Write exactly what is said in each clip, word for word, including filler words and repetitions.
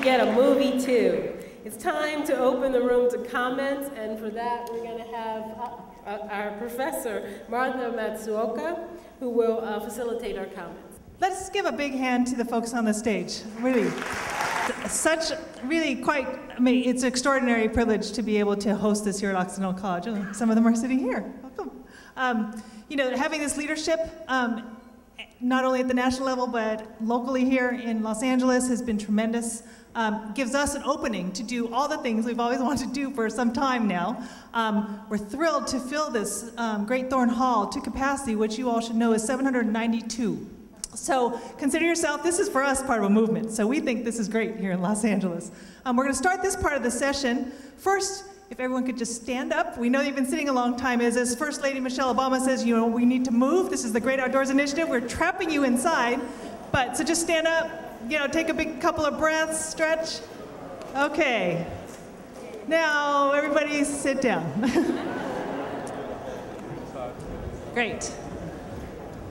to get a movie too. It's time to open the room to comments, and for that we're going to have uh, uh, our professor, Martha Matsuoka, who will uh, facilitate our comments. Let's give a big hand to the folks on the stage, really. Such, really quite, I mean, it's an extraordinary privilege to be able to host this here at Occidental College. Oh, some of them are sitting here. Welcome. Um, you know, having this leadership, um, not only at the national level, but locally here in Los Angeles has been tremendous. Um, gives us an opening to do all the things we've always wanted to do for some time now. Um, we're thrilled to fill this um, Great Thorn Hall to capacity, which you all should know is seven hundred ninety-two. So consider yourself, this is for us part of a movement, so we think this is great here in Los Angeles. Um, we're going to start this part of the session. First, if everyone could just stand up. We know you've been sitting a long time. As, as First Lady Michelle Obama says, you know, we need to move. This is the Great Outdoors Initiative. We're trapping you inside. But, so just stand up, you know, take a big couple of breaths, stretch. Okay. Now, everybody sit down. Great.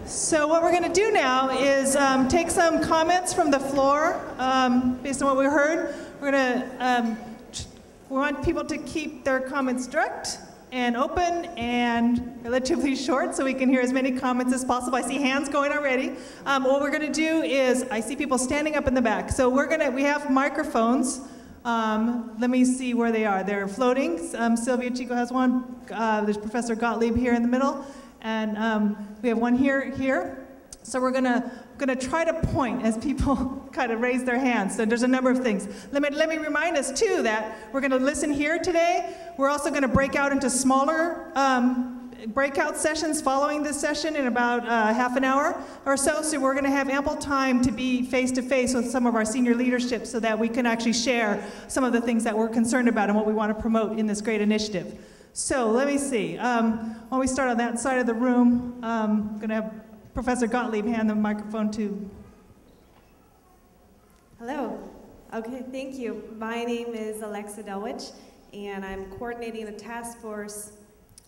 So what we're going to do now is um, take some comments from the floor um, based on what we heard. We're going to, um, we want people to keep their comments direct and open and relatively short so we can hear as many comments as possible. I see hands going already. Um, what we're going to do is, I see people standing up in the back. So we're going to, we have microphones. Um, let me see where they are. They're floating. Um, Sylvia Chico has one. Uh, there's Professor Gottlieb here in the middle. And um, we have one here, here. So we're gonna, gonna try to point as people kind of raise their hands. So there's a number of things. Let me, let me remind us too that we're gonna listen here today. We're also gonna break out into smaller um, breakout sessions following this session in about uh, half an hour or so. So we're gonna have ample time to be face to face with some of our senior leadership so that we can actually share some of the things that we're concerned about and what we wanna promote in this great initiative. So let me see. Um, when we start on that side of the room, um, I'm going to have Professor Gottlieb hand the microphone to. Hello. Okay, thank you. My name is Alexa Delwich, and I'm coordinating the task force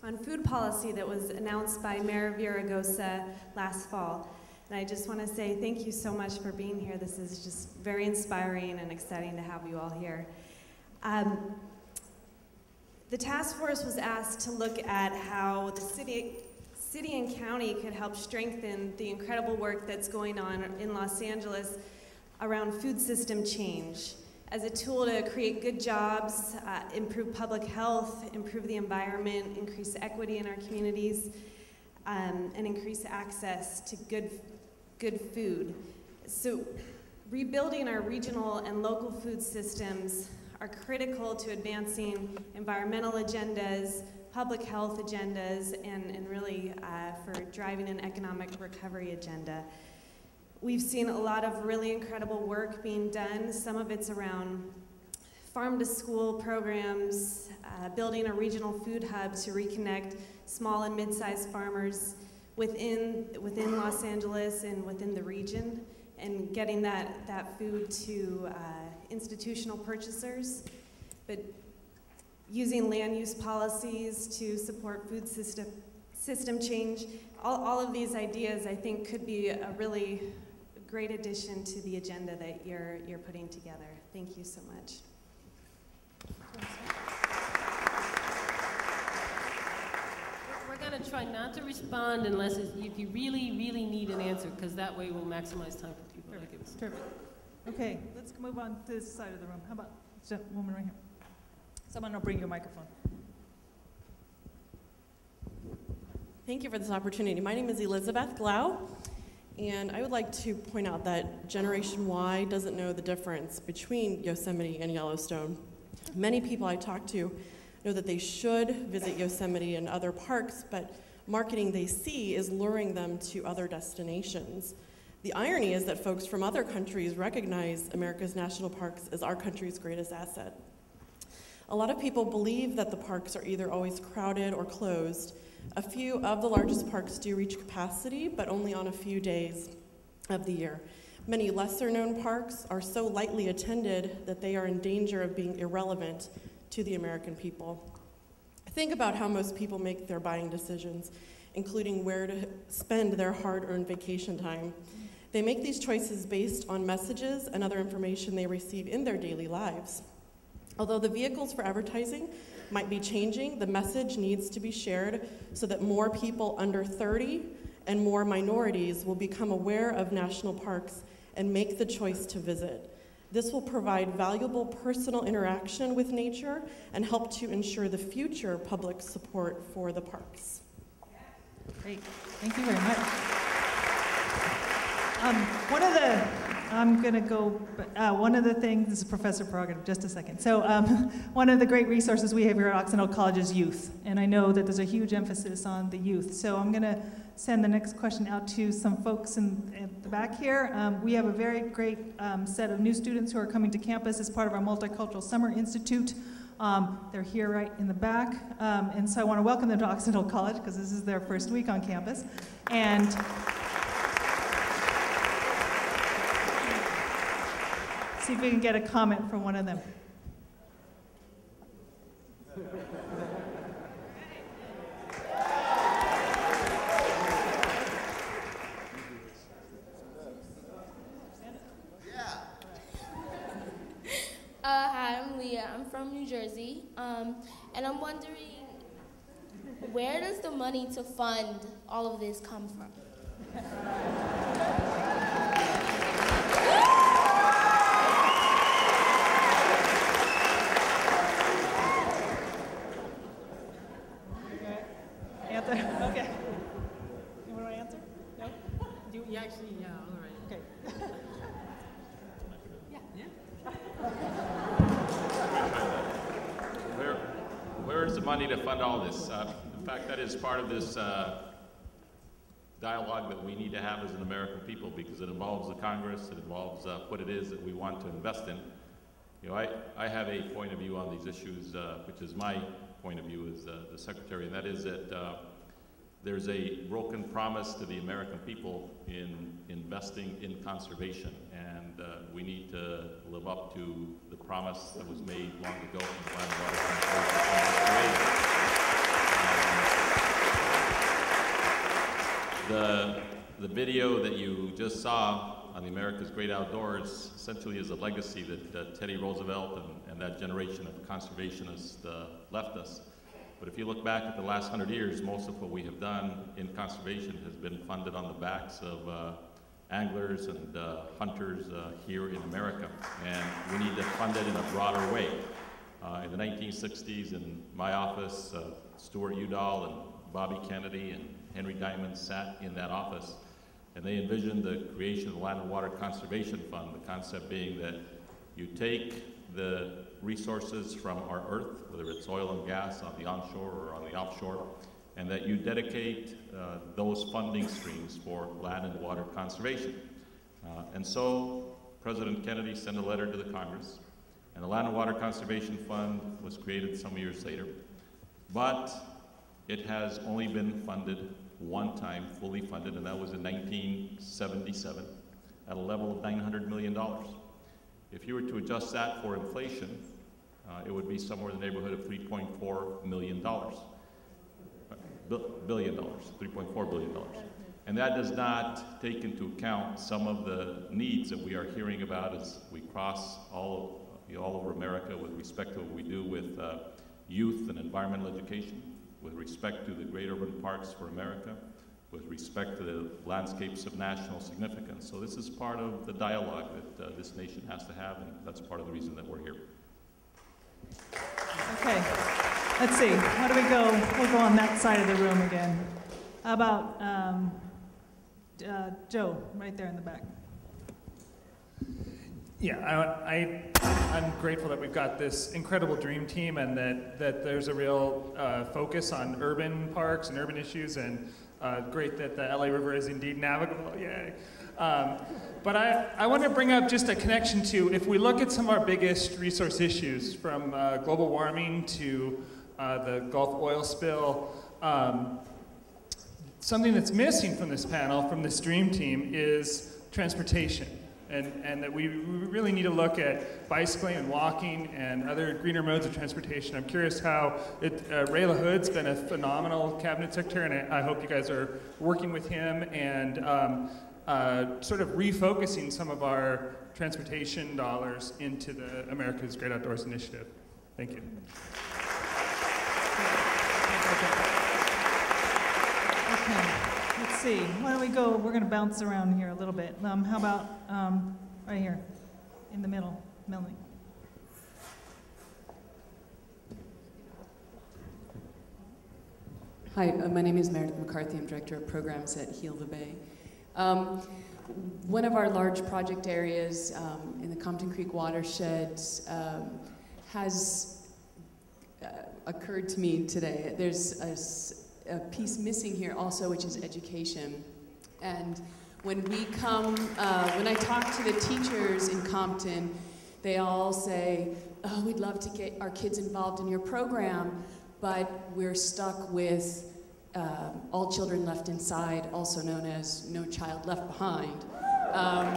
on food policy that was announced by Mayor Viragoza last fall. And I just want to say thank you so much for being here. This is just very inspiring and exciting to have you all here. Um, The task force was asked to look at how the city, city and county could help strengthen the incredible work that's going on in Los Angeles around food system change as a tool to create good jobs, uh, improve public health, improve the environment, increase equity in our communities, um, and increase access to good, good food. So rebuilding our regional and local food systems are critical to advancing environmental agendas, public health agendas, and, and really uh, for driving an economic recovery agenda. We've seen a lot of really incredible work being done. Some of it's around farm-to-school programs, uh, building a regional food hub to reconnect small and mid-sized farmers within, within Los Angeles and within the region, and getting that, that food to uh, institutional purchasers, but using land use policies to support food system, system change. All, all of these ideas, I think, could be a really great addition to the agenda that you're, you're putting together. Thank you so much. We're going to try not to respond unless it's, if you really, really need an answer, because that way we'll maximize time for people. Perfect. Like it was. Perfect. Okay, let's move on to this side of the room. How about this woman right here? Someone will bring you a microphone. Thank you for this opportunity. My name is Elizabeth Glau, and I would like to point out that Generation Y doesn't know the difference between Yosemite and Yellowstone. Many people I talk to know that they should visit Yosemite and other parks, but marketing they see is luring them to other destinations. The irony is that folks from other countries recognize America's national parks as our country's greatest asset. A lot of people believe that the parks are either always crowded or closed. A few of the largest parks do reach capacity, but only on a few days of the year. Many lesser-known parks are so lightly attended that they are in danger of being irrelevant to the American people. Think about how most people make their buying decisions, including where to spend their hard-earned vacation time. They make these choices based on messages and other information they receive in their daily lives. Although the vehicles for advertising might be changing, the message needs to be shared so that more people under thirty and more minorities will become aware of national parks and make the choice to visit. This will provide valuable personal interaction with nature and help to ensure the future public support for the parks. Great, thank you very much. Um, one of the, I'm gonna go, uh, one of the things, this is Professor Prerogative, just a second. So um, one of the great resources we have here at Occidental College is youth. And I know that there's a huge emphasis on the youth. So I'm gonna send the next question out to some folks in, in the back here. Um, we have a very great um, set of new students who are coming to campus as part of our Multicultural Summer Institute. Um, they're here right in the back. Um, and so I want to welcome them to Occidental College because this is their first week on campus. And see if we can get a comment from one of them. I'm from New Jersey, um, and I'm wondering, where does the money to fund all of this come from? Okay. Answer. Okay. You want to answer? No? Do you, you actually, yeah, all right. Okay. Yeah. Yeah. Where is the money to fund all this? Uh, in fact, that is part of this uh, dialogue that we need to have as an American people, because it involves the Congress, it involves uh, what it is that we want to invest in. You know, I, I have a point of view on these issues, uh, which is my point of view as uh, the Secretary, and that is that uh, there's a broken promise to the American people in investing in conservation, and uh, we need to live up to the promise that was made long ago in the Land and Water Conservation Fund. The video that you just saw on the America's Great Outdoors essentially is a legacy that uh, Teddy Roosevelt and, and that generation of conservationists uh, left us. But if you look back at the last hundred years, most of what we have done in conservation has been funded on the backs of uh, anglers and uh, hunters uh, here in America. And we need to fund it in a broader way. Uh, in the nineteen sixties, in my office, uh, Stuart Udall and Bobby Kennedy and Henry Diamond sat in that office. And they envisioned the creation of the Land and Water Conservation Fund, the concept being that you take the resources from our earth, whether it's oil and gas on the onshore or on the offshore, and that you dedicate uh, those funding streams for land and water conservation. Uh, and so President Kennedy sent a letter to the Congress, and the Land and Water Conservation Fund was created some years later, but it has only been funded one time, fully funded, and that was in nineteen seventy-seven at a level of nine hundred million dollars. If you were to adjust that for inflation, uh, it would be somewhere in the neighborhood of three point four million dollars, billion dollars, three point four billion dollars. And that does not take into account some of the needs that we are hearing about as we cross all, you know, all over America with respect to what we do with uh, youth and environmental education, with respect to the Great Urban Parks for America, with respect to the landscapes of national significance. So this is part of the dialogue that uh, this nation has to have, and that's part of the reason that we're here. Okay, let's see, how do we go? We'll go on that side of the room again. How about um, uh, Joe, right there in the back? Yeah, I, I, I'm grateful that we've got this incredible dream team and that, that there's a real uh, focus on urban parks and urban issues, and Uh, great that the L A River is indeed navigable, yay. Um, but I, I want to bring up just a connection to, if we look at some of our biggest resource issues, from uh, global warming to uh, the Gulf oil spill, um, something that's missing from this panel, from this dream team, is transportation. And, and that we really need to look at bicycling and walking and other greener modes of transportation. I'm curious how it, uh, Ray LaHood's been a phenomenal cabinet secretary, and I, I hope you guys are working with him. And um, uh, sort of refocusing some of our transportation dollars into the America's Great Outdoors Initiative. Thank you. Okay, let's see. Why don't we go? We're going to bounce around here a little bit. Um, how about um, right here, in the middle, Melanie? Hi, uh, my name is Meredith McCarthy. I'm Director of Programs at Heal the Bay. Um, one of our large project areas um, in the Compton Creek watershed um, has uh, occurred to me today. There's a, a piece missing here also, which is education. And when we come, uh, when I talk to the teachers in Compton, they all say, oh, we'd love to get our kids involved in your program, but we're stuck with uh, all children left inside, also known as No Child Left Behind. Um,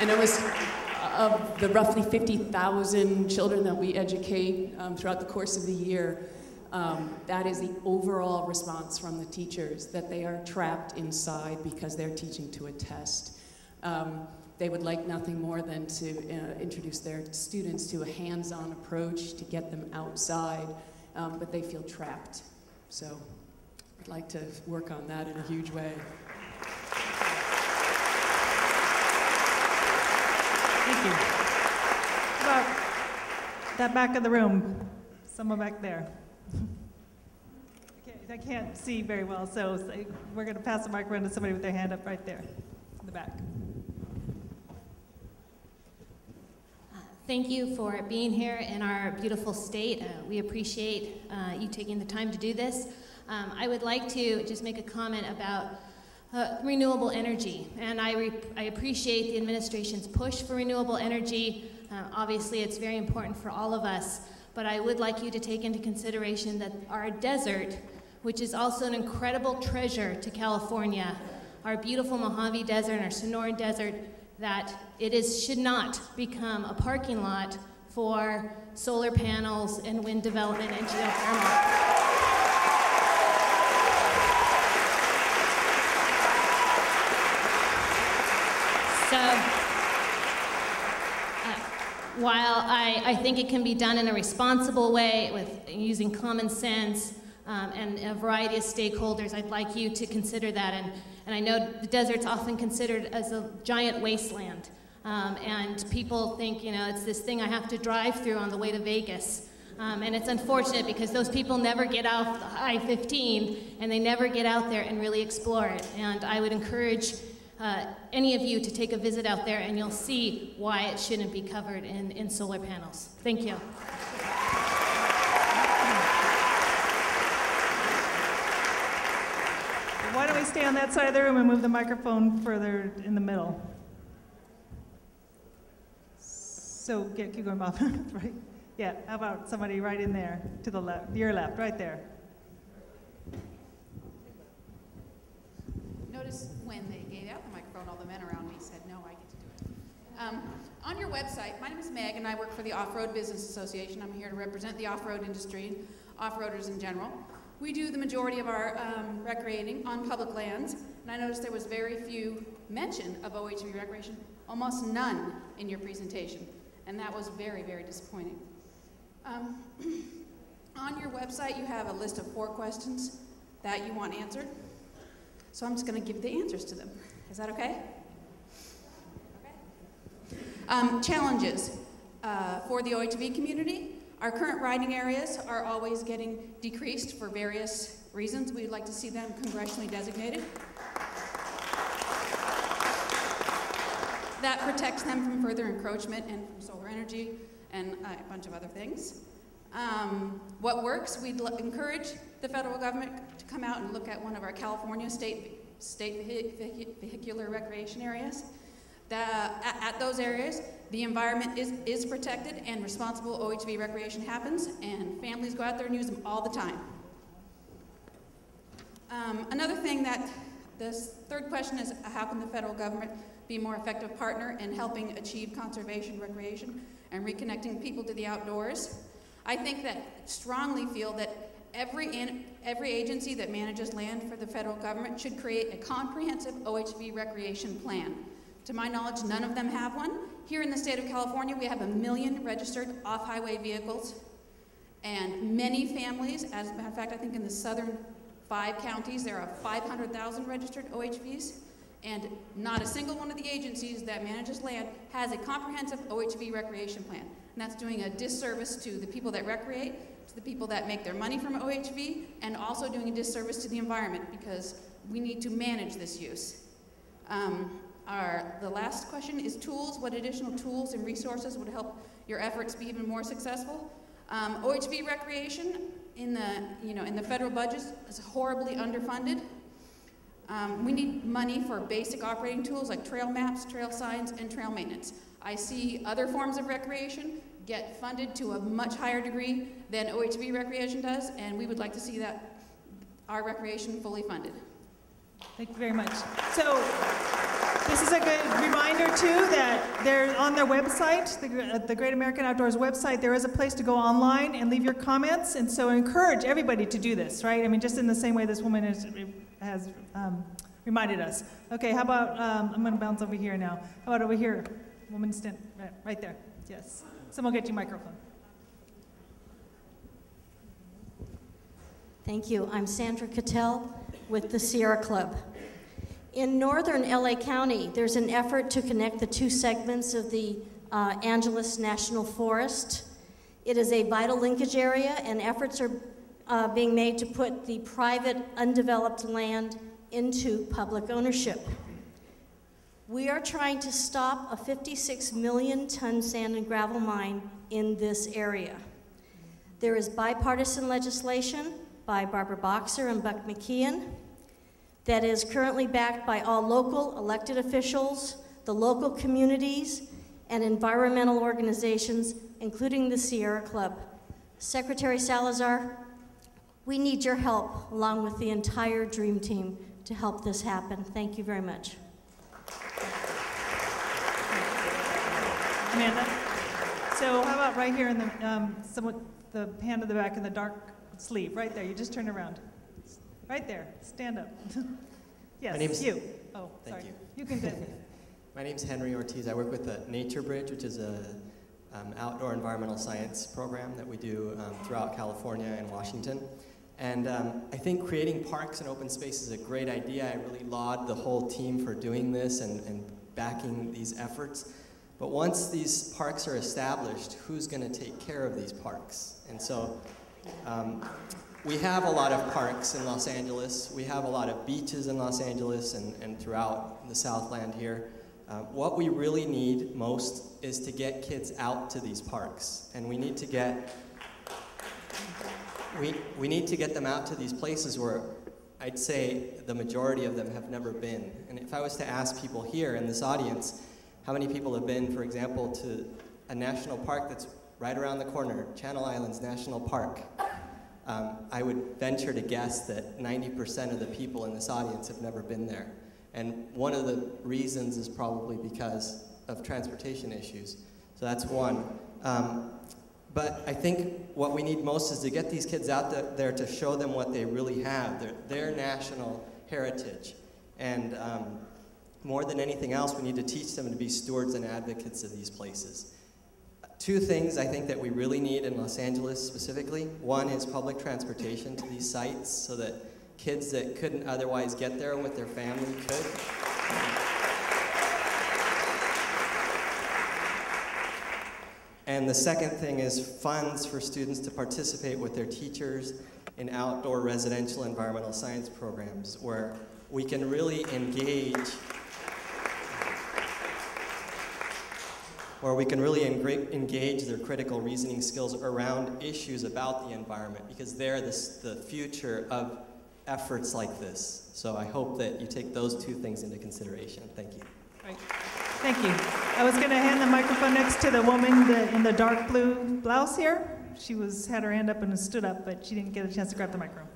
and it was of the roughly fifty thousand children that we educate um, throughout the course of the year, um, that is the overall response from the teachers, that they are trapped inside because they're teaching to a test. Um, They would like nothing more than to uh, introduce their students to a hands-on approach to get them outside, um, but they feel trapped. So I'd like to work on that in a huge way. Thank you. About that back of the room, someone back there. I can't, I can't see very well, so, so we're going to pass the mic around to somebody with their hand up right there in the back. Thank you for being here in our beautiful state. Uh, we appreciate uh, you taking the time to do this. Um, I would like to just make a comment about uh, renewable energy. And I, re I appreciate the administration's push for renewable energy. Uh, obviously, it's very important for all of us. But I would like you to take into consideration that our desert, which is also an incredible treasure to California, our beautiful Mojave Desert and our Sonoran Desert, that it is, should not become a parking lot for solar panels and wind development and geothermal. So, uh, while I, I think it can be done in a responsible way with using common sense um, and a variety of stakeholders, I'd like you to consider that. And, And I know the desert's often considered as a giant wasteland. Um, and people think, you know, it's this thing I have to drive through on the way to Vegas. Um, and it's unfortunate because those people never get off the I fifteen and they never get out there and really explore it. And I would encourage uh, any of you to take a visit out there and you'll see why it shouldn't be covered in, in solar panels. Thank you. Why don't we stay on that side of the room and move the microphone further in the middle? So get, keep going, Bob. Right? Yeah, how about somebody right in there, to the left, your left, right there. Notice when they gave out the microphone, all the men around me said, no, I get to do it. Um, on your website, my name is Meg, and I work for the Off-Road Business Association. I'm here to represent the off-road industry and off-roaders in general. We do the majority of our um, recreating on public lands, and I noticed there was very few mention of O H V recreation, almost none in your presentation, and that was very, very disappointing. Um, on your website, you have a list of four questions that you want answered, so I'm just going to give the answers to them. Is that okay? Okay. Um, challenges uh, for the O H V community. Our current riding areas are always getting decreased for various reasons. We'd like to see them congressionally designated. That protects them from further encroachment and from solar energy and uh, a bunch of other things. Um, what works? We'd encourage the federal government to come out and look at one of our California state, state vehic vehicular recreation areas. The, at, at those areas, the environment is, is protected and responsible O H V recreation happens, and families go out there and use them all the time. Um, another thing that this third question is, how can the federal government be a more effective partner in helping achieve conservation, recreation, and reconnecting people to the outdoors? I think that strongly feel that every, in, every agency that manages land for the federal government should create a comprehensive O H V recreation plan. To my knowledge, none of them have one. Here in the state of California, we have a million registered off-highway vehicles, and many families, as a matter of fact, I think in the southern five counties, there are five hundred thousand registered O H Vs, and not a single one of the agencies that manages land has a comprehensive O H V recreation plan. And that's doing a disservice to the people that recreate, to the people that make their money from O H V, and also doing a disservice to the environment, because we need to manage this use. Um, our, the last question is tools. What additional tools and resources would help your efforts be even more successful? Um, O H V recreation in the, you know, in the federal budget is horribly underfunded. Um, we need money for basic operating tools like trail maps, trail signs, and trail maintenance. I see other forms of recreation get funded to a much higher degree than O H V recreation does, and we would like to see that our recreation fully funded. Thank you very much. So this is a good reminder too that they're on their website, the, uh, the Great American Outdoors website, there is a place to go online and leave your comments, and so I encourage everybody to do this, right? I mean, just in the same way this woman is, has um, reminded us. Okay, how about, um, I'm gonna bounce over here now. How about over here? Woman stand, right, right there, yes. Someone get you a microphone. Thank you. I'm Sandra Cattell with the Sierra Club. In northern L A County, there's an effort to connect the two segments of the uh, Angeles National Forest. It is a vital linkage area, and efforts are uh, being made to put the private, undeveloped land into public ownership. We are trying to stop a fifty-six million ton sand and gravel mine in this area. There is bipartisan legislation by Barbara Boxer and Buck McKeon that is currently backed by all local elected officials, the local communities, and environmental organizations, including the Sierra Club. Secretary Salazar, we need your help, along with the entire DREAM team, to help this happen. Thank you very much. Amanda. So how about right here in the, um, someone, the hand in the back in the dark sleeve, right there. You just turn around. Right there. Stand up. Yes, My name's, you. Oh, thank sorry. You. You can do it. My name's Henry Ortiz. I work with the Nature Bridge, which is an um, outdoor environmental science program that we do um, throughout California and Washington. And um, I think creating parks and open space is a great idea. I really laud the whole team for doing this and, and backing these efforts. But once these parks are established, who's going to take care of these parks? And so um, we have a lot of parks in Los Angeles. We have a lot of beaches in Los Angeles and, and throughout the Southland here. Uh, what we really need most is to get kids out to these parks. And we need to get, we, we need to get them out to these places where I'd say the majority of them have never been. And if I was to ask people here in this audience, how many people have been, for example, to a national park that's right around the corner, Channel Islands National Park? Um, I would venture to guess that ninety percent of the people in this audience have never been there. And one of the reasons is probably because of transportation issues. So that's one. Um, but I think what we need most is to get these kids out there to show them what they really have, their, their national heritage. And um, more than anything else, we need to teach them to be stewards and advocates of these places. Two things I think that we really need in Los Angeles specifically. One is public transportation to these sites so that kids that couldn't otherwise get there with their family could. And the second thing is funds for students to participate with their teachers in outdoor residential environmental science programs where we can really engage where we can really engage their critical reasoning skills around issues about the environment, because they're this, the future of efforts like this. So I hope that you take those two things into consideration. Thank you. Right. Thank you. I was gonna hand the microphone next to the woman that, in the dark blue blouse here. She was, had her hand up and stood up, but she didn't get a chance to grab the microphone.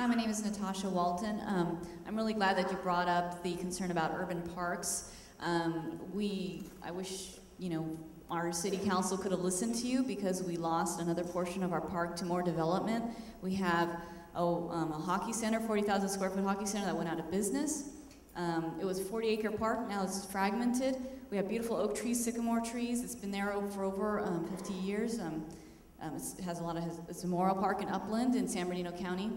Hi, my name is Natasha Walton. Um, I'm really glad that you brought up the concern about urban parks. Um, we, I wish, you know, our city council could have listened to you, because we lost another portion of our park to more development. We have a, um, a hockey center, forty thousand square foot hockey center that went out of business. Um, it was a forty acre park, now it's fragmented. We have beautiful oak trees, sycamore trees. It's been there for over um, fifty years. Um, Um, it has a lot of, it's a memorial park in Upland in San Bernardino County.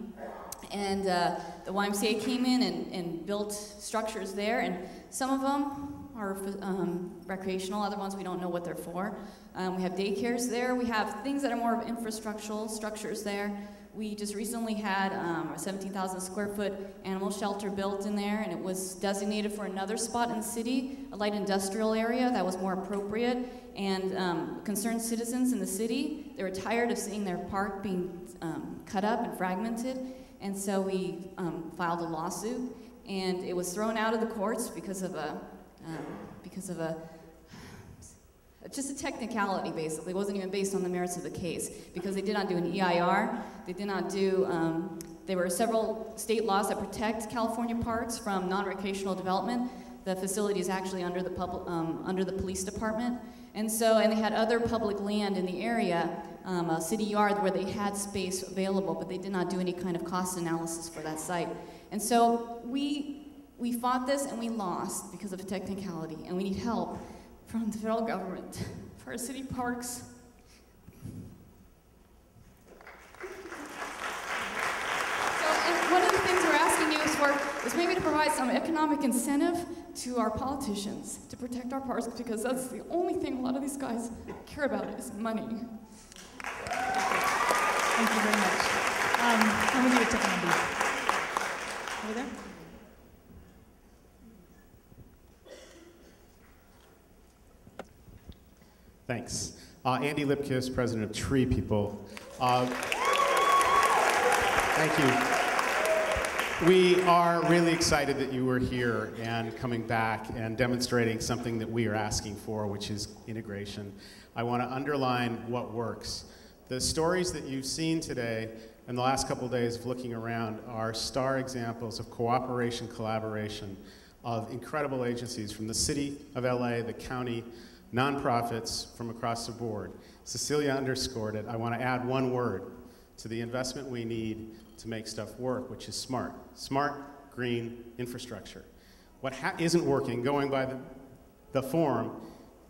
And uh, the Y M C A came in and, and built structures there, and some of them are um, recreational, other ones we don't know what they're for. Um, we have daycares there. We have things that are more of infrastructural structures there. We just recently had um, a seventeen thousand square foot animal shelter built in there, and it was designated for another spot in the city, a light industrial area that was more appropriate. And um, concerned citizens in the city, they were tired of seeing their park being um, cut up and fragmented, and so we um, filed a lawsuit, and it was thrown out of the courts because of a, um, because of a, just a technicality basically. It wasn't even based on the merits of the case, because they did not do an E I R, they did not do, um, there were several state laws that protect California parks from non-recreational development. The facility is actually under the, pub, um, under the police department. And so, and they had other public land in the area, um, a city yard where they had space available, but they did not do any kind of cost analysis for that site. And so we we fought this and we lost because of a technicality, and we need help from the federal government for our city parks. So, one of the things we're asking you is for, is maybe to provide some economic incentive to our politicians to protect our parks, because that's the only thing a lot of these guys care about is money. Thank you very much. Um, I'm going to take one of these. Over there. Thanks. Uh, Andy Lipkiss, president of Tree People. Uh, thank you. We are really excited that you were here and coming back and demonstrating something that we are asking for, which is integration. I want to underline what works. The stories that you've seen today and the last couple of days of looking around are star examples of cooperation, collaboration of incredible agencies from the city of L A, the county, nonprofits from across the board. Cecilia underscored it. I want to add one word to the investment we need to make stuff work, which is smart. Smart, green infrastructure. What ha isn't working, going by the, the form,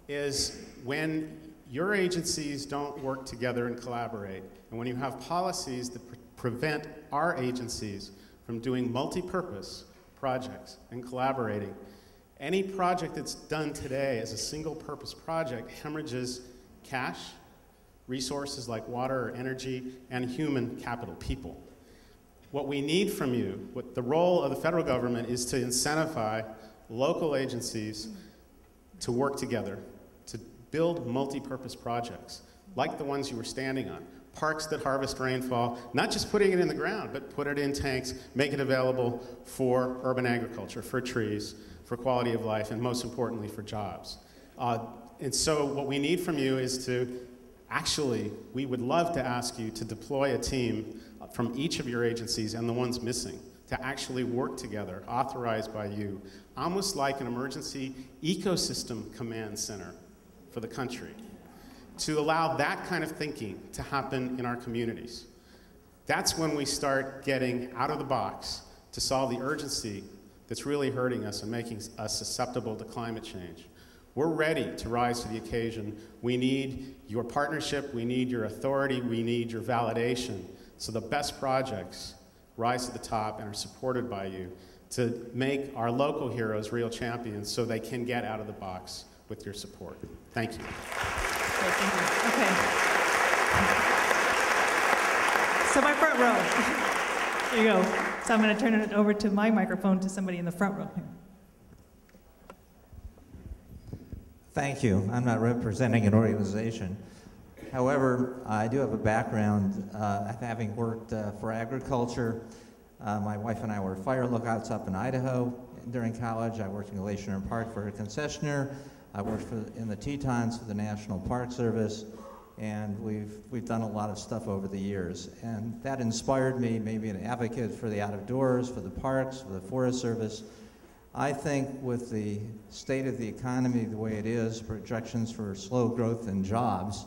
is when your agencies don't work together and collaborate, and when you have policies that pre prevent our agencies from doing multi-purpose projects and collaborating. Any project that's done today as a single-purpose project hemorrhages cash, resources like water or energy, and human capital, people. What we need from you, what the role of the federal government is to incentivize local agencies to work together, to build multi-purpose projects, like the ones you were standing on. Parks that harvest rainfall, not just putting it in the ground, but put it in tanks, make it available for urban agriculture, for trees, for quality of life, and most importantly, for jobs. Uh, and so what we need from you is to, actually, we would love to ask you to deploy a team from each of your agencies and the ones missing to actually work together, authorized by you, almost like an emergency ecosystem command center for the country, to allow that kind of thinking to happen in our communities. That's when we start getting out of the box to solve the urgency that's really hurting us and making us susceptible to climate change. We're ready to rise to the occasion. We need your partnership, we need your authority, we need your validation. So the best projects rise to the top and are supported by you to make our local heroes real champions so they can get out of the box with your support. Thank you. Great, thank you. Okay. So my front row. There you go. So I'm going to turn it over to my microphone to somebody in the front row here. Thank you. I'm not representing an organization. However, I do have a background uh, having worked uh, for agriculture. Uh, my wife and I were fire lookouts up in Idaho during college. I worked in Glacier Park for a concessionaire. I worked for, in the Tetons for the National Park Service. and we've we've done a lot of stuff over the years, and that inspired me, maybe an advocate for the out of doors, for the parks, for the Forest Service. I think with the state of the economy the way it is, projections for slow growth in jobs,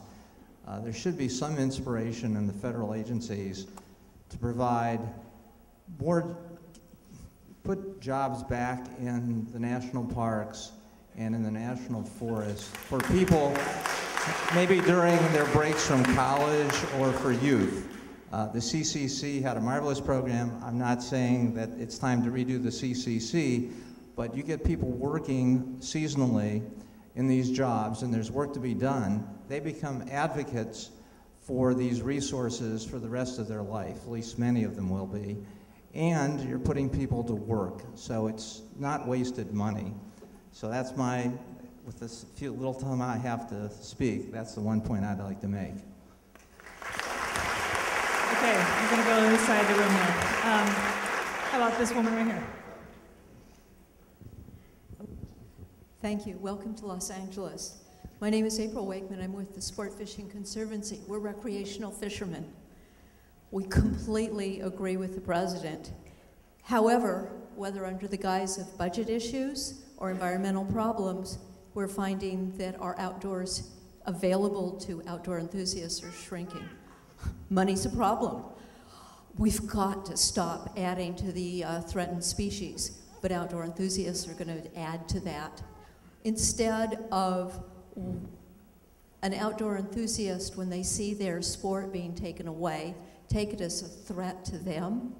uh, there should be some inspiration in the federal agencies to provide more, put jobs back in the national parks and in the national forests for people, maybe during their breaks from college or for youth. Uh, the C C C had a marvelous program. I'm not saying that it's time to redo the C C C, but you get people working seasonally in these jobs, and there's work to be done. They become advocates for these resources for the rest of their life, at least many of them will be, and you're putting people to work, so it's not wasted money. So that's my, with this few little time I have to speak, that's the one point I'd like to make. Okay, I'm gonna go to this side of the room now. Um, how about this woman right here? Thank you. Welcome to Los Angeles. My name is April Wakeman. I'm with the Sport Fishing Conservancy. We're recreational fishermen. We completely agree with the president. However, whether under the guise of budget issues or environmental problems, we're finding that our outdoors available to outdoor enthusiasts are shrinking. Money's a problem. We've got to stop adding to the uh, threatened species, but outdoor enthusiasts are going to add to that. Instead of an outdoor enthusiast, when they see their sport being taken away, take it as a threat to them.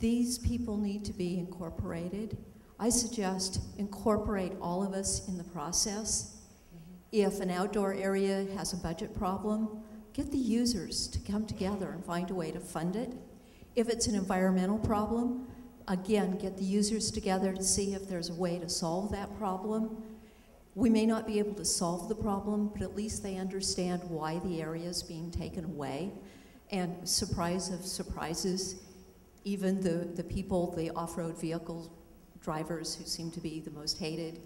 These people need to be incorporated. I suggest incorporate all of us in the process. If an outdoor area has a budget problem, get the users to come together and find a way to fund it. If it's an environmental problem, again, get the users together to see if there's a way to solve that problem. We may not be able to solve the problem, but at least they understand why the area is being taken away. And surprise of surprises, even the, the people, the off-road vehicle drivers who seem to be the most hated,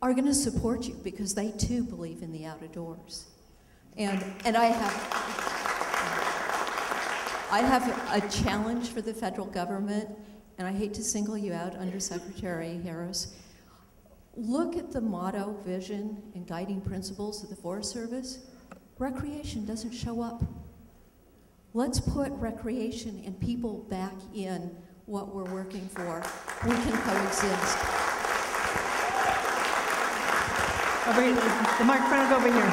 are gonna support you because they too believe in the outdoors. And, and I have, I have a challenge for the federal government, and I hate to single you out, Undersecretary Harris. Look at the motto, vision, and guiding principles of the Forest Service. Recreation doesn't show up. Let's put recreation and people back in what we're working for. We can coexist. Over here, the microphone over here.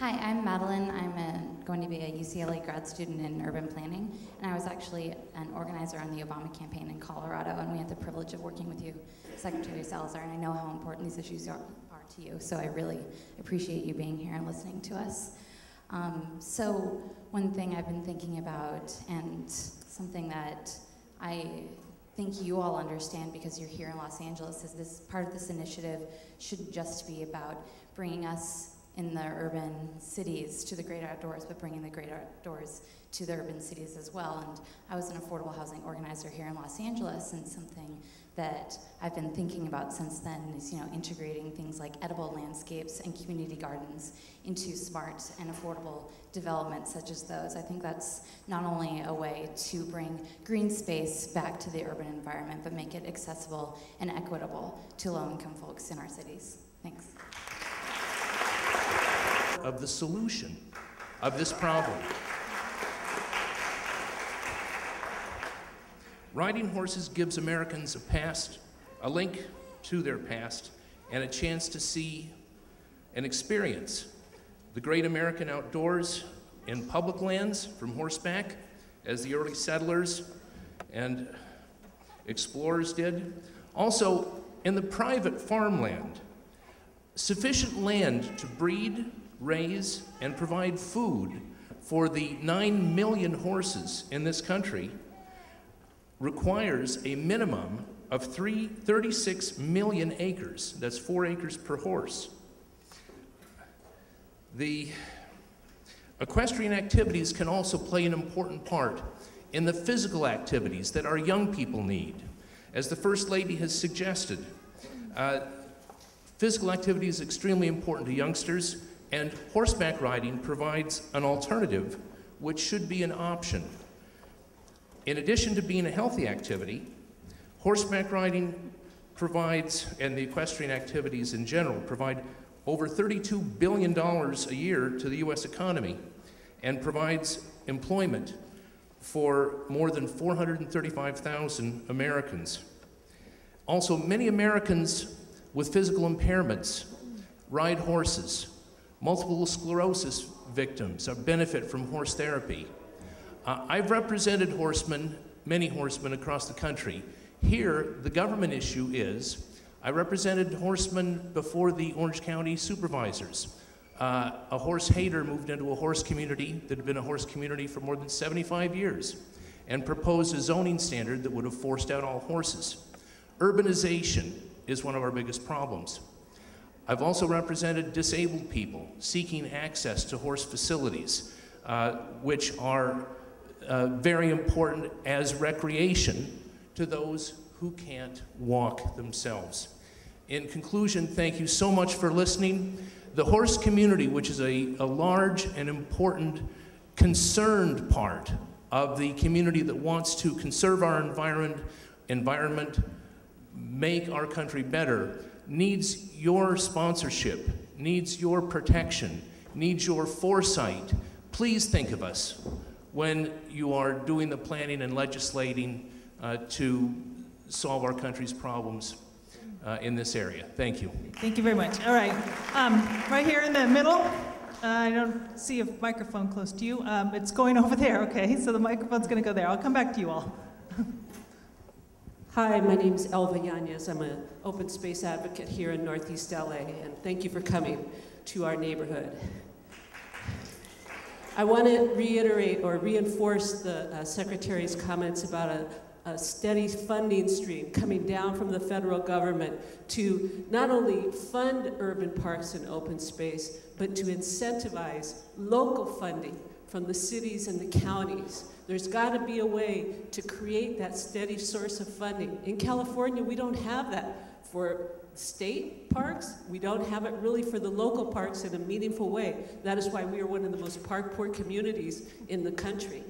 Hi, I'm Madeline. I'm a, going to be a U C L A grad student in urban planning, and I was actually an organizer on the Obama campaign in Colorado, and we had the privilege of working with you, Secretary Salazar, and I know how important these issues are, are to you, so I really appreciate you being here and listening to us. Um, so one thing I've been thinking about, and something that I think you all understand because you're here in Los Angeles, is this part of this initiative should just be about bringing us in the urban cities to the great outdoors, but bringing the great outdoors to the urban cities as well. And I was an affordable housing organizer here in Los Angeles, and something that I've been thinking about since then is, you know, integrating things like edible landscapes and community gardens into smart and affordable developments such as those. I think that's not only a way to bring green space back to the urban environment, but make it accessible and equitable to low-income folks in our cities. Thanks. Of the solution of this problem. Riding horses gives Americans a past, a link to their past, and a chance to see and experience the great American outdoors in public lands from horseback, as the early settlers and explorers did. Also, in the private farmland, sufficient land to breed, raise, and provide food for the nine million horses in this country requires a minimum of three, thirty-six million acres. That's four acres per horse. The equestrian activities can also play an important part in the physical activities that our young people need. As the First Lady has suggested, uh, physical activity is extremely important to youngsters, And horseback riding provides an alternative, which should be an option. In addition to being a healthy activity, horseback riding provides, and the equestrian activities in general, provide over thirty-two billion dollars a year to the U S economy and provides employment for more than four hundred thirty-five thousand Americans. Also, many Americans with physical impairments ride horses. Multiple sclerosis victims benefit from horse therapy. Uh, I've represented horsemen, many horsemen across the country. Here, the government issue is, I represented horsemen before the Orange County supervisors. Uh, a horse hater moved into a horse community that had been a horse community for more than seventy-five years and proposed a zoning standard that would have forced out all horses. Urbanization is one of our biggest problems. I've also represented disabled people seeking access to horse facilities, uh, which are uh, very important as recreation to those who can't walk themselves. In conclusion, thank you so much for listening. The horse community, which is a, a large and important, concerned part of the community that wants to conserve our environment, environment, make our country better, needs your sponsorship, needs your protection, needs your foresight. Please think of us when you are doing the planning and legislating uh, to solve our country's problems uh, in this area. Thank you. Thank you very much. All right. Um, right here in the middle. Uh, I don't see a microphone close to you. Um, it's going over there, okay? So the microphone's going to go there. I'll come back to you all. Hi, my name is Elva Yanez. I'm an open space advocate here in Northeast L A, and thank you for coming to our neighborhood. I want to reiterate or reinforce the uh, Secretary's comments about a, a steady funding stream coming down from the federal government to not only fund urban parks and open space, but to incentivize local funding from the cities and the counties. There's got to be a way to create that steady source of funding. In California, we don't have that for state parks. We don't have it really for the local parks in a meaningful way. That is why we are one of the most park-poor communities in the country.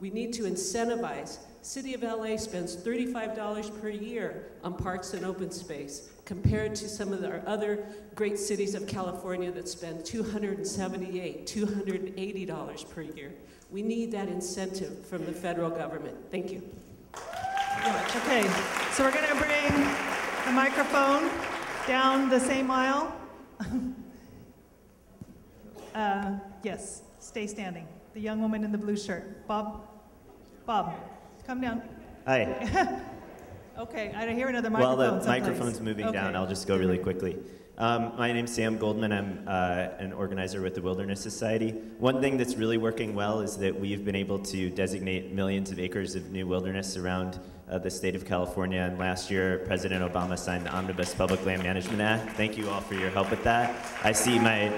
We need to incentivize. City of L A spends thirty-five dollars per year on parks and open space, compared to some of our other great cities of California that spend two hundred seventy-eight, two hundred eighty dollars per year. We need that incentive from the federal government. Thank you. Okay, so we're going to bring the microphone down the same aisle. uh, yes, stay standing. The young woman in the blue shirt. Bob, Bob, come down. Hi. Okay, I hear another microphone. Well, the someplace. microphone's moving okay. down. I'll just go really quickly. Um, my name's Sam Goldman. I'm uh, an organizer with the Wilderness Society. One thing that's really working well is that we've been able to designate millions of acres of new wilderness around uh, the state of California. And last year, President Obama signed the Omnibus Public Land Management Act. Thank you all for your help with that. I see my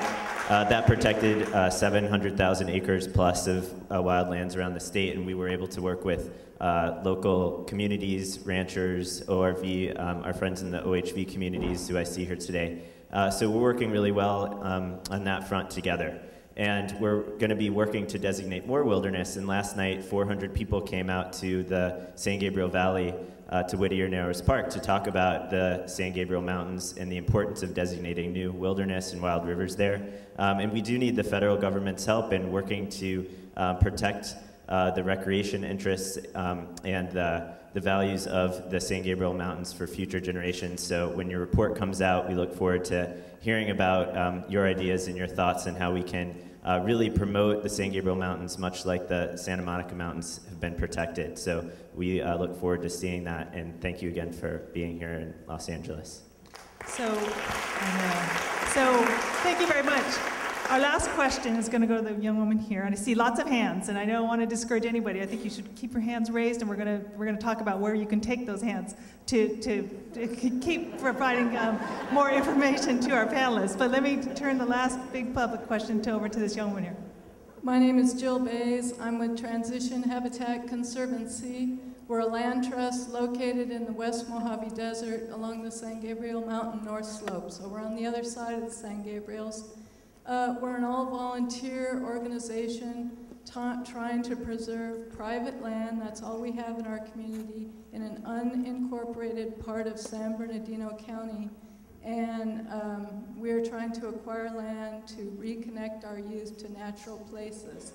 uh, that protected uh, seven hundred thousand acres plus of uh, wildlands around the state, and we were able to work with Uh, local communities, ranchers, O R V, um, our friends in the O H V communities who I see here today. Uh, so we're working really well um, on that front together. And we're going to be working to designate more wilderness. And last night, four hundred people came out to the San Gabriel Valley uh, to Whittier Narrows Park to talk about the San Gabriel Mountains and the importance of designating new wilderness and wild rivers there. Um, and we do need the federal government's help in working to uh, protect Uh, the recreation interests um, and the, the values of the San Gabriel Mountains for future generations. So when your report comes out, we look forward to hearing about um, your ideas and your thoughts and how we can uh, really promote the San Gabriel Mountains, much like the Santa Monica Mountains have been protected. So we uh, look forward to seeing that, and thank you again for being here in Los Angeles. So, uh, so thank you very much. Our last question is going to go to the young woman here, and I see lots of hands, and I don't want to discourage anybody. I think you should keep your hands raised, and we're going to, we're going to talk about where you can take those hands to, to, to keep providing um, more information to our panelists. But let me turn the last big public question to, over to this young woman here. My name is Jill Bays. I'm with Transition Habitat Conservancy. We're a land trust located in the West Mojave Desert along the San Gabriel Mountain North Slope. So we're on the other side of the San Gabriels. Uh, we're an all-volunteer organization trying to preserve private land. That's all we have in our community in an unincorporated part of San Bernardino County. And um, we're trying to acquire land to reconnect our youth to natural places.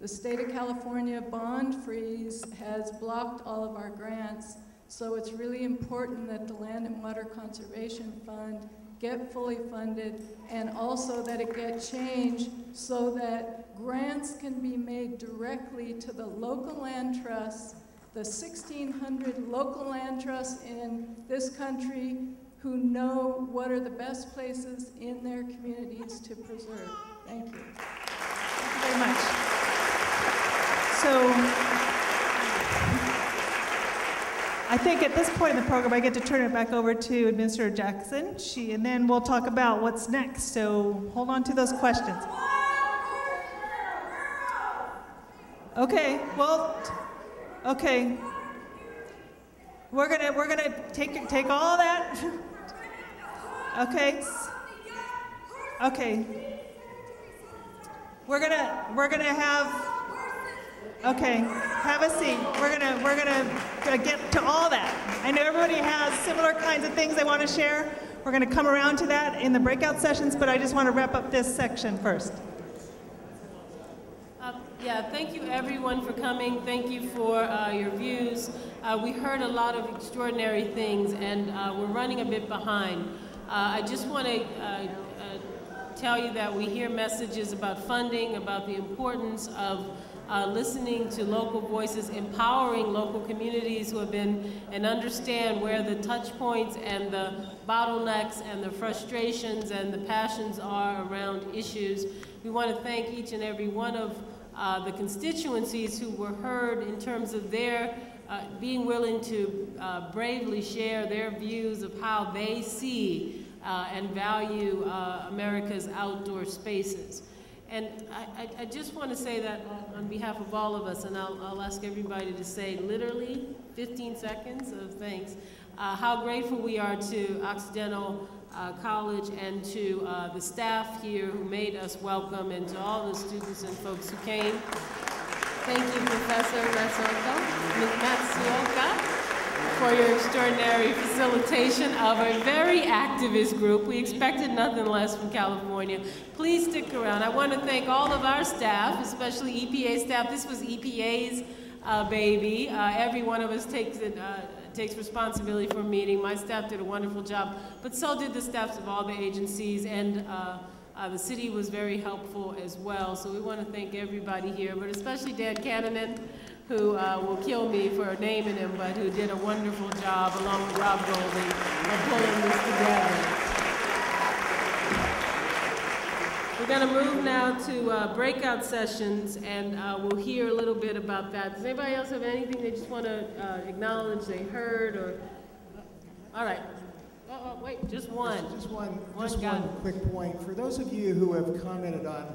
The state of California bond freeze has blocked all of our grants, so it's really important that the Land and Water Conservation Fund get fully funded, and also that it get changed so that grants can be made directly to the local land trusts, the sixteen hundred local land trusts in this country who know what are the best places in their communities to preserve. Thank you. Thank you very much. So, I think at this point in the program, I get to turn it back over to Administrator Jackson, she, and then we'll talk about what's next. So hold on to those questions. Okay, well, okay. We're gonna, we're gonna take, take all that. Okay, okay. We're gonna, we're gonna have, okay, have a seat. We're gonna we're gonna, gonna get to all that. I know everybody has similar kinds of things they want to share. We're gonna come around to that in the breakout sessions, but I just want to wrap up this section first. Uh, yeah, thank you everyone for coming. Thank you for uh, your views. Uh, we heard a lot of extraordinary things, and uh, we're running a bit behind. Uh, I just want to uh, uh, tell you that we hear messages about funding, about the importance of Uh, listening to local voices, empowering local communities who have been and understand where the touch points and the bottlenecks and the frustrations and the passions are around issues. We want to thank each and every one of uh, the constituencies who were heard in terms of their uh, being willing to uh, bravely share their views of how they see uh, and value uh, America's outdoor spaces. And I, I just want to say that on behalf of all of us, and I'll, I'll ask everybody to say literally fifteen seconds of thanks, uh, how grateful we are to Occidental uh, College and to uh, the staff here who made us welcome, and to all the students and folks who came. Thank you, Professor Matsuoka, for your extraordinary facilitation of a very activist group. We expected nothing less from California. Please stick around. I want to thank all of our staff, especially E P A staff. This was E P A's uh, baby. Uh, every one of us takes, it, uh, takes responsibility for a meeting. My staff did a wonderful job, but so did the staffs of all the agencies, and uh, uh, the city was very helpful as well. So we want to thank everybody here, but especially Dan Cannonen, who uh, will kill me for naming him, but who did a wonderful job, along with Rob Golding, of pulling this together. We're gonna move now to uh, breakout sessions, and uh, we'll hear a little bit about that. Does anybody else have anything they just wanna uh, acknowledge they heard, or? All right, oh, oh, wait, just one. Just, just one, one, just one quick point. For those of you who have commented on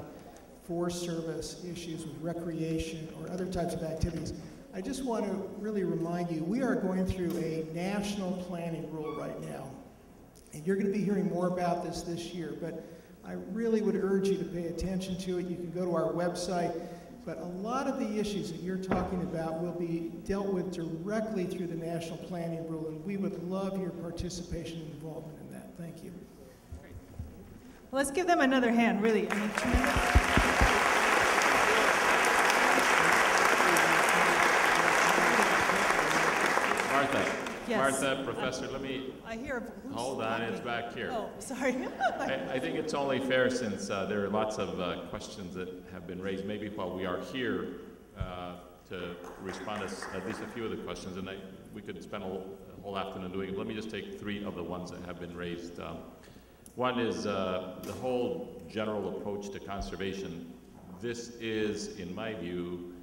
Forest Service issues with recreation or other types of activities, I just want to really remind you, we are going through a national planning rule right now, and you're going to be hearing more about this this year, but I really would urge you to pay attention to it. You can go to our website, but a lot of the issues that you're talking about will be dealt with directly through the national planning rule, and we would love your participation and involvement in that. Thank you. Well, let's give them another hand, really. I mean, tremendous. Martha, yes. Martha, Professor, uh, let me, I hear a hold on, it's back here. Oh, sorry. I, I think it's only fair, since uh, there are lots of uh, questions that have been raised, maybe while we are here, uh, to respond to at least a few of the questions, and I, we could spend a whole, a whole afternoon doing it. Let me just take three of the ones that have been raised. Um, one is uh, the whole general approach to conservation. This is, in my view,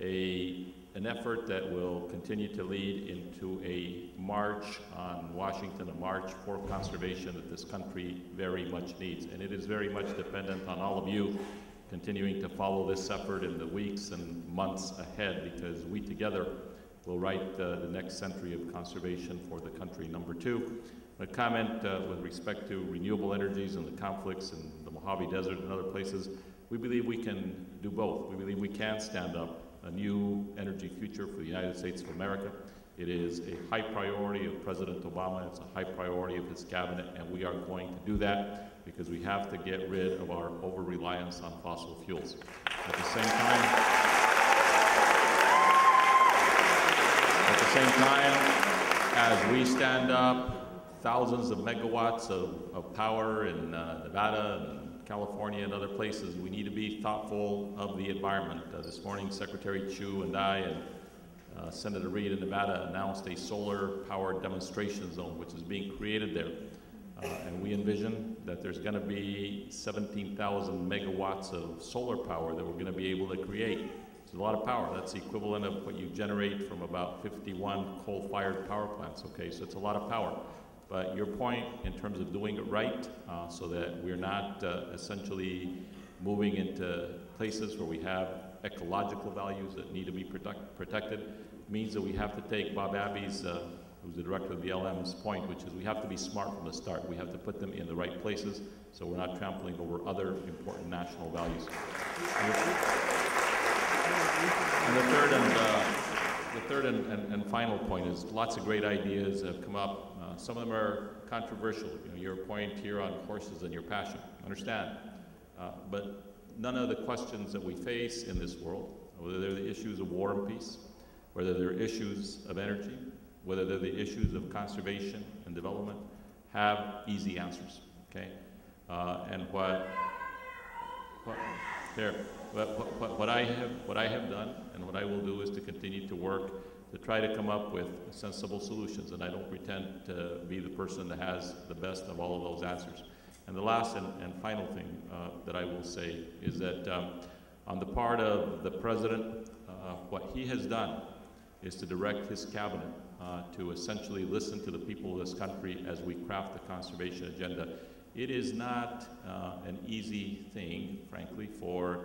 a an effort that will continue to lead into a march on Washington, a march for conservation that this country very much needs. And it is very much dependent on all of you continuing to follow this effort in the weeks and months ahead, because we together will write uh, the next century of conservation for the country. Number two, a comment uh, with respect to renewable energies and the conflicts in the Mojave Desert and other places. We believe we can do both. We believe we can stand up a new energy future for the United States of America. It is a high priority of President Obama. It's a high priority of his cabinet, and we are going to do that because we have to get rid of our over-reliance on fossil fuels. At the same time, At the same time, as we stand up thousands of megawatts of, of power in uh, Nevada and California and other places, we need to be thoughtful of the environment. Uh, this morning, Secretary Chu and I and uh, Senator Reid in Nevada announced a solar-powered demonstration zone, which is being created there. Uh, and we envision that there's going to be seventeen thousand megawatts of solar power that we're going to be able to create. A lot of power. That's the equivalent of what you generate from about fifty-one coal-fired power plants, okay? So it's a lot of power. But your point in terms of doing it right uh, so that we're not uh, essentially moving into places where we have ecological values that need to be protect protected means that we have to take Bob Abbey's, uh, who's the director of the L M's point, which is we have to be smart from the start. We have to put them in the right places so we're not trampling over other important national values. And the third and, uh, the third and, and, and final point is lots of great ideas have come up. Uh, some of them are controversial. You know, your point here on horses and your passion, understand. Uh, but none of the questions that we face in this world, whether they're the issues of war and peace, whether they're issues of energy, whether they're the issues of conservation and development, have easy answers, okay? Uh, and what, what there. What, what, what, I have, what I have done and what I will do is to continue to work to try to come up with sensible solutions, and I don't pretend to be the person that has the best of all of those answers. And the last and, and final thing uh, that I will say is that um, on the part of the President, uh, what he has done is to direct his cabinet uh, to essentially listen to the people of this country as we craft the conservation agenda. It is not uh, an easy thing, frankly, for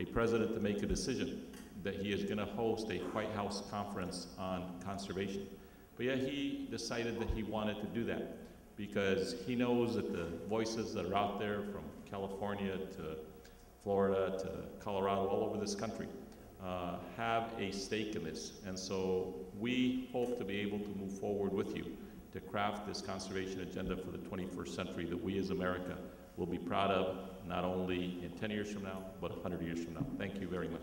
a president to make a decision that he is going to host a White House conference on conservation. But yet he decided that he wanted to do that because he knows that the voices that are out there from California to Florida to Colorado, all over this country, uh, have a stake in this. And so we hope to be able to move forward with you to craft this conservation agenda for the twenty-first century that we as America will be proud of, not only in ten years from now, but one hundred years from now. Thank you very much.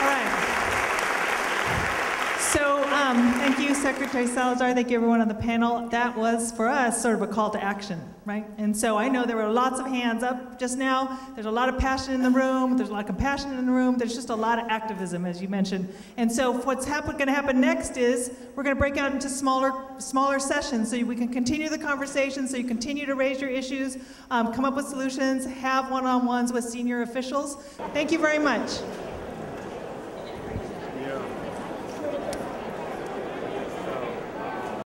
All right. So um, thank you, Secretary Salazar. Thank you, everyone on the panel. That was, for us, sort of a call to action, right? And so I know there were lots of hands up just now. There's a lot of passion in the room. There's a lot of compassion in the room. There's just a lot of activism, as you mentioned. And so what's going to happen next is we're going to break out into smaller smaller sessions so we can continue the conversation, so you continue to raise your issues, um, come up with solutions, have one-on-ones with senior officials. Thank you very much.